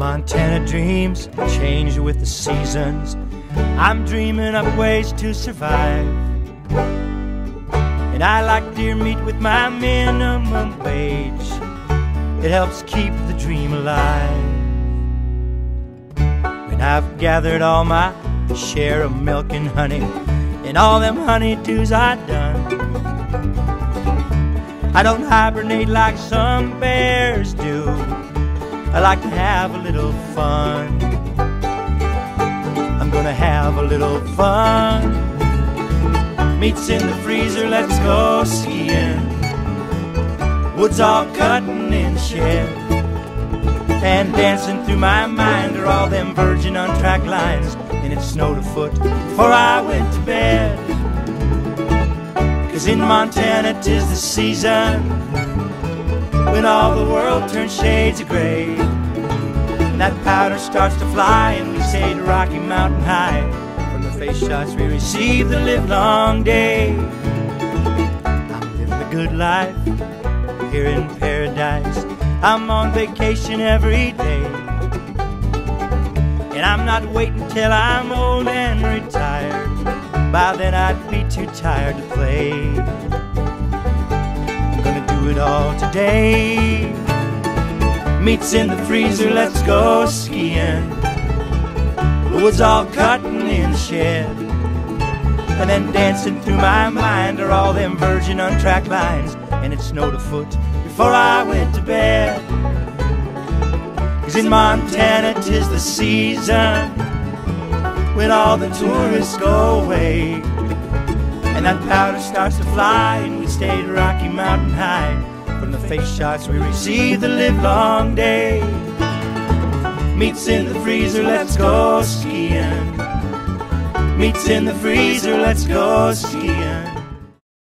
Montana dreams change with the seasons. I'm dreaming up ways to survive, and I like deer meat with my minimum wage. It helps keep the dream alive. When I've gathered all my share of milk and honey, and all them honeydews I done, I don't hibernate like some bears do. I like to have a little fun. I'm gonna have a little fun. Meat's in the freezer, let's go skiing. Wood's all cutting and shed, and dancing through my mind are all them virgin untracked lines. And it snowed a foot before I went to bed, 'cause in Montana 'tis the season when all the world turns shades of gray, and that powder starts to fly, and we say to Rocky Mountain High, from the face shots we receive the livelong day. I'm living the good life here in paradise. I'm on vacation every day, and I'm not waiting till I'm old and retired. By then I'd be too tired to play. It all today. Meat's in the freezer, let's go skiing. The wood's all cutting in the shed, and then dancing through my mind are all them virgin untracked lines. And it snowed a foot before I went to bed, 'cause in Montana 'tis the season when all the tourists go away, and that powder starts to fly, and we stay to Rocky Mountain High. From the face shots we receive the livelong day. Meat's in the freezer, let's go skiing. Meat's in the freezer, let's go skiing.